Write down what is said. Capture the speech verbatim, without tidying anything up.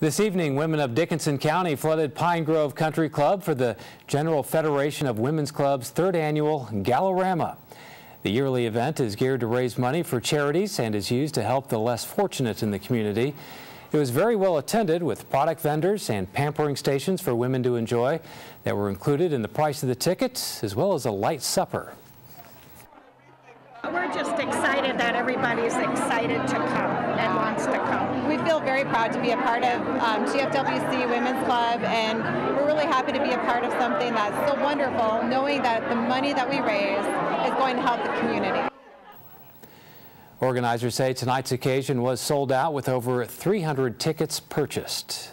This evening, women of Dickinson County flooded Pine Grove Country Club for the General Federation of Women's Clubs' third annual Gal-A-Rama. The yearly event is geared to raise money for charities and is used to help the less fortunate in the community. It was very well attended, with product vendors and pampering stations for women to enjoy that were included in the price of the tickets, as well as a light supper. We're just excited that everybody's excited to come and wants to come. We feel very proud to be a part of um, G F W C Women's Club, and we're really happy to be a part of something that's so wonderful, knowing that the money that we raise is going to help the community. Organizers say tonight's occasion was sold out with over three hundred tickets purchased.